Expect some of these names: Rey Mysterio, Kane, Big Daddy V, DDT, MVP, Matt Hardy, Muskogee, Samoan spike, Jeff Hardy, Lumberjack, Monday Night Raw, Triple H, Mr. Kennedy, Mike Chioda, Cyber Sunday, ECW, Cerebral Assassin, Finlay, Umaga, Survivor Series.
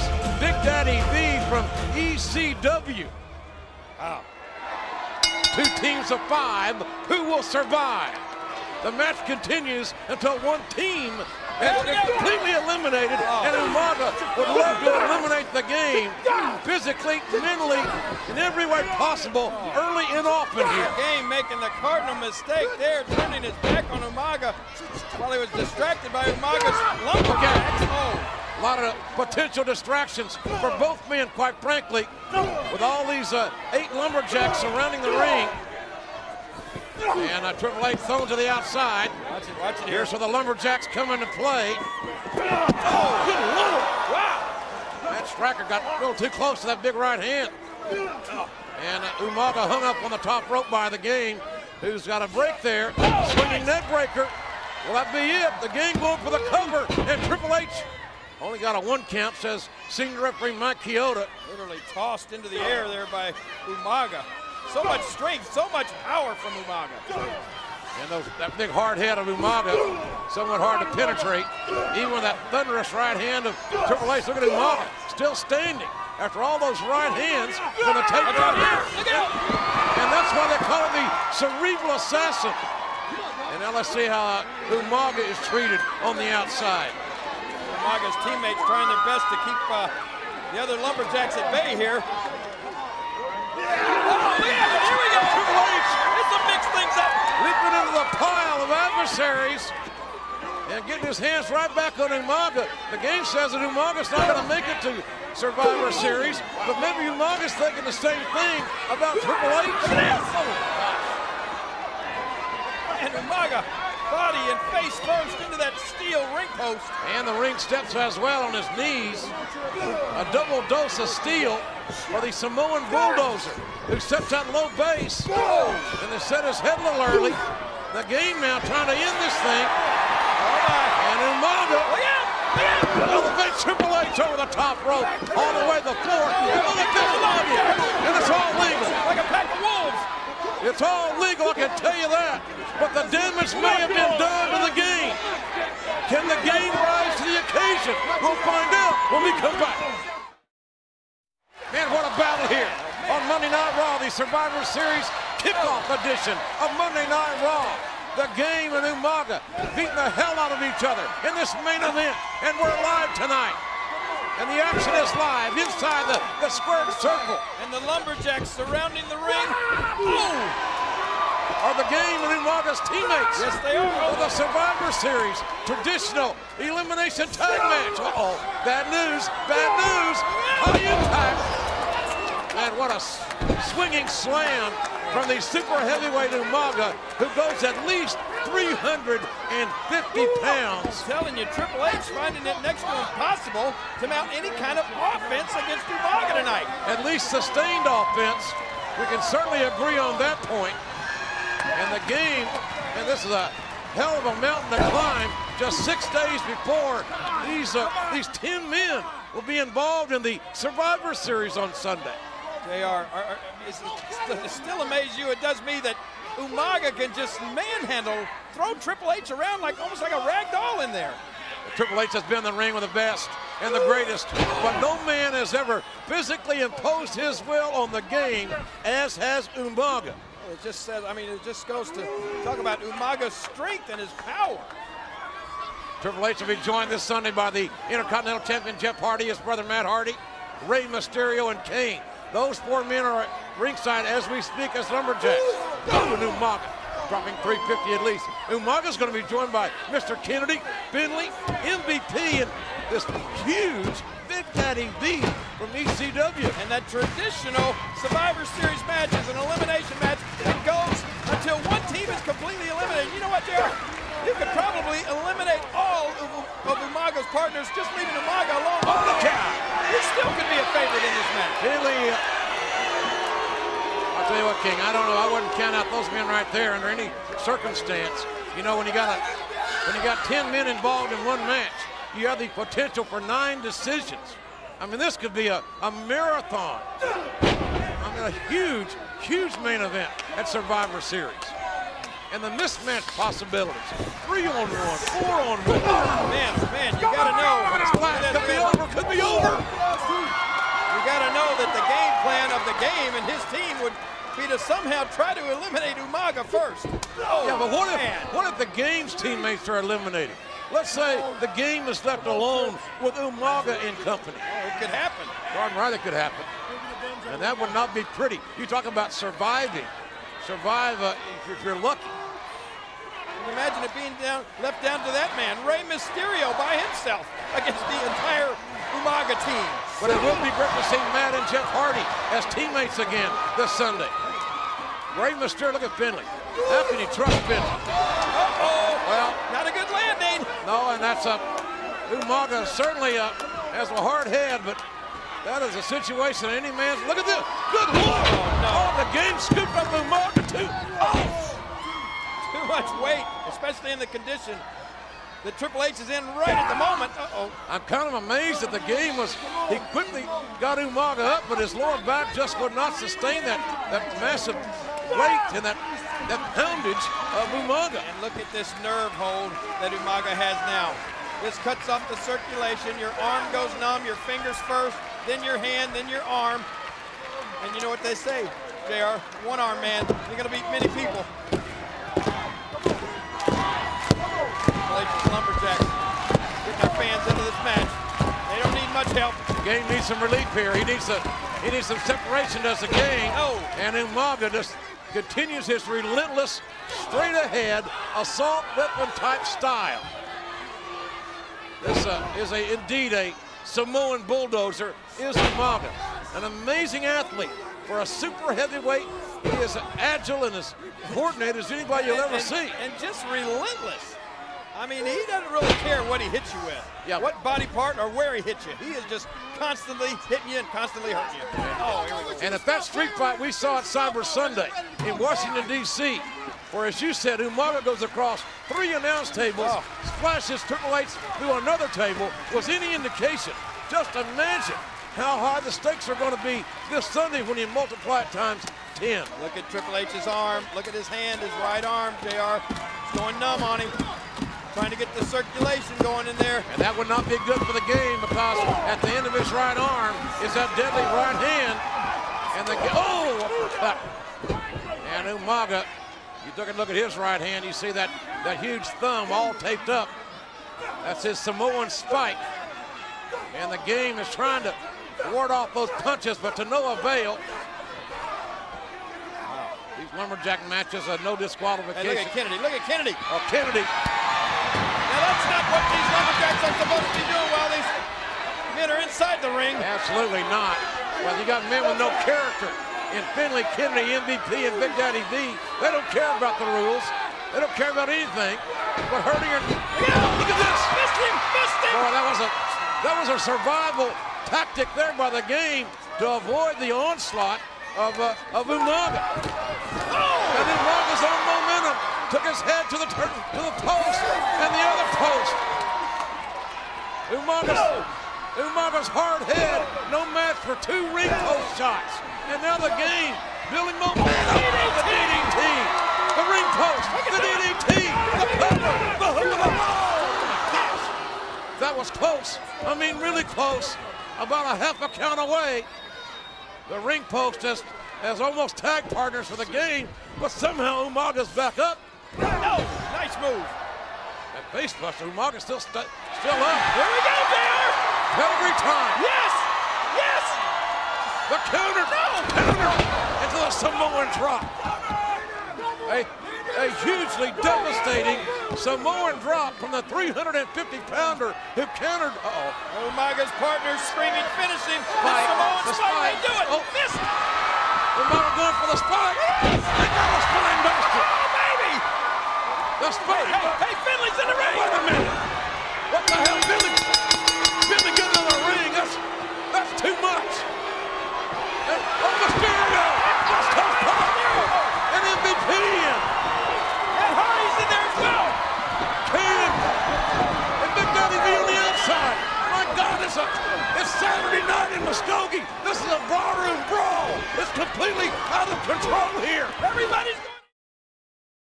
is Big Daddy V from ECW. Wow. 2 teams of 5. Who will survive? The match continues until one team has been completely eliminated, and Umaga would love to eliminate the game physically, mentally, in every way possible, early and often here. Kane making the cardinal mistake there, turning his back on Umaga while he was distracted by Umaga's lumberjack. A lot of potential distractions for both men, quite frankly, with all these 8 lumberjacks surrounding the ring. And Triple H thrown to the outside. Watch it here. Here's where the lumberjacks come into play. Oh, good lord! Wow! That striker got a little too close to that big right hand. And Umaga hung up on the top rope by the Gang, who's got a break there. Swinging neck breaker. Will that be it? The Gang going for the cover, and Triple H only got a 1 count, says senior referee Mike Chioda. Literally tossed into the air there by Umaga. So much strength, so much power from Umaga. And that big hard head of Umaga, somewhat hard to penetrate. Even with that thunderous right hand of Triple H, look at Umaga, still standing after all those right hands from the tape right here. Look out! And that's why they call it the Cerebral Assassin. And now let's see how Umaga is treated on the outside. Umaga's teammates trying their best to keep the other lumberjacks at bay here. Oh, yeah, here we go. Triple H is to mix things up. Leaping into the pile of adversaries and getting his hands right back on Umaga. The Game says that Umaga's not going to make it to Survivor Series, but maybe Umaga's thinking the same thing about Triple H. And Umaga, body and face first into that steel ring post. And the ring steps as well on his knees. A double dose of steel for the Samoan bulldozer, who steps out low base. And they set his head a little early. The Game now trying to end this thing. And Umaga elevates Triple H over the top rope, all the way to the floor. Oh, look at it. And it's all legal. Like a pack of wolves. It's all legal, I can tell you that. But the damage may have been done to the Game. Can the Game rise to the occasion? We'll find out when we come back. Man, what a battle here on Monday Night Raw, the Survivor Series kickoff edition of Monday Night Raw. The Game and Umaga beating the hell out of each other in this main event, and we're live tonight. And the action is live inside the squared circle. And the lumberjacks surrounding the ring. Ooh. Are the Game and Umaga's teammates. Yes, they are. For the Survivor Series traditional elimination tag match. Uh-oh, bad news, high impact. And what a swinging slam from the super heavyweight Umaga, who goes at least 350 pounds. I'm telling you, Triple H finding it next to impossible to mount any kind of offense against Umaga tonight. At least sustained offense. We can certainly agree on that point. And the Game, and this is a hell of a mountain to climb. Just 6 days before, these 10 men will be involved in the Survivor Series on Sunday. They are. It still amazes you. It does me that Umaga can just manhandle, throw Triple H around like almost like a rag doll in there. Triple H has been in the ring with the best and the greatest, but no man has ever physically imposed his will on the Game as has Umaga. It just says, I mean, it just goes to talk about Umaga's strength and his power. Triple H will be joined this Sunday by the Intercontinental Champion Jeff Hardy, his brother Matt Hardy, Rey Mysterio, and Kane. Those 4 men are at ringside as we speak as lumberjacks. Oh, and Umaga dropping 350 at least. Umaga's going to be joined by Mr. Kennedy, Finlay, MVP, and this huge Big Daddy V from ECW. And that traditional Survivor Series match is an elimination match. It goes until one team is completely eliminated. You know what, JR? You could probably eliminate all of Umaga's partners, just leaving Umaga alone. Oh, look out! You still could be a favorite in this match. Really, I'll tell you what, King, I don't know. I wouldn't count out those men right there under any circumstance. You know, when you got 10 men involved in one match, you have the potential for 9 decisions. I mean, this could be a marathon. I mean, a huge, huge main event at Survivor Series. And the mismatch possibilities. 3-on-1, 4-on-1. Man, you gotta know. Could be over. game and his team would be to somehow try to eliminate Umaga first. Oh, yeah, but what if the game's teammates are eliminated? Let's say the game is left alone with Umaga and company. Oh, it could happen. Darn right it could happen. And that would not be pretty. You talk about surviving. Survive if you're lucky. Imagine it being down, left down to that man, Rey Mysterio by himself against the entire Umaga team. But it will be great to see Matt and Jeff Hardy as teammates again this Sunday. Rey Mysterio, look at Finlay. How can you trust Finlay? Uh-oh. Well, not a good landing. No, and that's a Umaga certainly has a hard head, but that is a situation any man's. Look at this. Good Lord. Oh, no. Oh, the game scooped up Umaga too. Oh. Too much weight, especially in the condition that Triple H is in right at the moment. Uh-oh. I'm kind of amazed that the game was, he quickly got Umaga up, but his lower back just would not sustain that massive weight and that poundage of Umaga. And look at this nerve hold that Umaga has now. This cuts off the circulation. Your arm goes numb, your fingers first, then your hand, then your arm. And you know what they say, JR, one arm man, you're gonna beat many people. Lumberjacks getting our fans into this match. They don't need much help. The game needs some relief here. He needs some separation, does the game. Oh. And Umaga just continues his relentless, straight ahead, assault weapon type style. This is indeed a Samoan bulldozer, is Umaga. An amazing athlete for a super heavyweight. He is agile and as coordinated as anybody you'll ever see. And just relentless. I mean, he doesn't really care what he hits you with, what body part or where he hits you. He is just constantly hitting you and constantly hurting you. Oh, here we go. And if that street fight we saw at Cyber Sunday in Washington, D.C., where, as you said, Umaga goes across 3 announce tables, splashes Triple H through another table, was any indication. Just imagine how high the stakes are going to be this Sunday when you multiply it times 10. Look at Triple H's arm. Look at his hand, his right arm, JR. It's going numb on him. Trying to get the circulation going in there. And that would not be good for the game because at the end of his right arm is that deadly right hand. And the, and Umaga, you took a look at his right hand, you see that huge thumb all taped up. That's his Samoan spike. And the game is trying to ward off those punches, but to no avail. Wow. These lumberjack matches are no disqualification. Hey, look at Kennedy, look at Kennedy. Oh, Kennedy. Now that's not what these lumberjacks are supposed to be doing while these men are inside the ring. Absolutely not. Well, you got men with no character in Finlay, Kennedy, MVP, and Big Daddy V. They don't care about the rules. They don't care about anything. But hurting her. Look at this! Missed him! Missed him! Boy, that was a survival tactic there by the game to avoid the onslaught of Umaga. Oh! And Umaga's on momentum. Took his head to the post and the other post. Umaga's hard head, no match for 2 ring post shots. And now the game building momentum. The DDT, the ring post, the DDT, the cover, the hula hoop. That was close. I mean, really close. About a half a count away. The ring post has almost tag partners for the game, but somehow Umaga's back up. No, nice move. That face buster, Umaga's still up. There we go, there. Every time. Yes, yes. The counter, counter into the Samoan drop. A hugely devastating Samoan drop from the 350-pounder who countered. Uh-oh. Umaga's partner screaming, finish him. The Samoan spike, they do it. Oh, missed. Umaga going for the spike. Yes. They got a spine buster. The spike. Hey, Finlay's in the ring. Wait a minute. What the hell? Finlay getting in the ring. That's too much. And Mysterio. That's tough part. And MVP in. And Hardy's in there as well. Kane. And Big Daddy V on the outside. My God, it's Saturday night in Muskogee. This is a barroom brawl. It's completely out of control here. Everybody's